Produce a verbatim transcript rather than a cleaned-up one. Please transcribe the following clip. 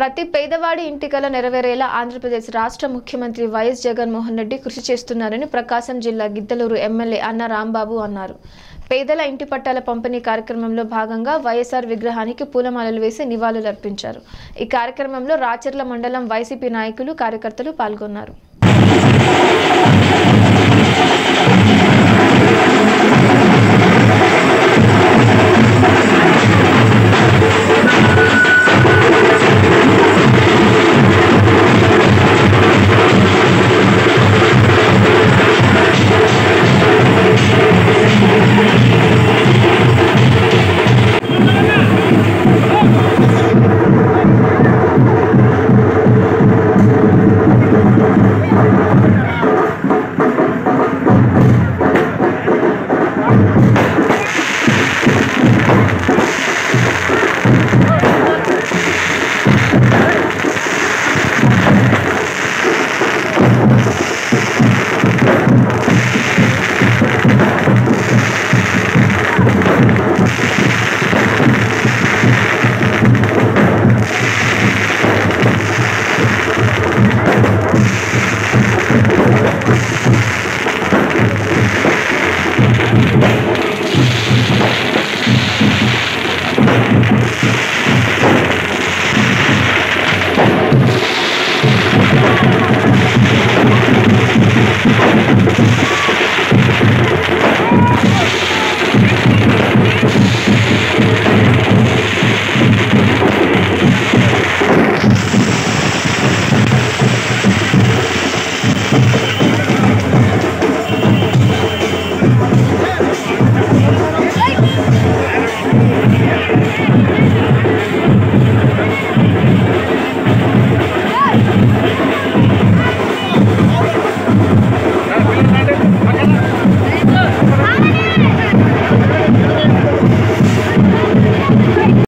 ప్రతి పేదవాడి ఇంటికల నెరవేరేలా ఆంధ్రప్రదేశ్ రాష్ట్ర ముఖ్యమంత్రి వైఎస్ జగన్ మోహన్ రెడ్డి కృషి చేస్తున్నారని ప్రకాశం జిల్లా గిద్దలూరు ఎమ్మెల్యే అన్న రామ్ బాబు అన్నారు. పేదల ఇంటి పట్టాల పంపిణీ కార్యక్రమంలో భాగంగా వైఎస్ఆర్ విగ్రహానికి పూలమాలలు వేసి నివాళులర్పించారు. ఈ కార్యక్రమంలో రాచర్ల మండలం వైసీపీ నాయకులు కార్యకర్తలు పాల్గొన్నారు.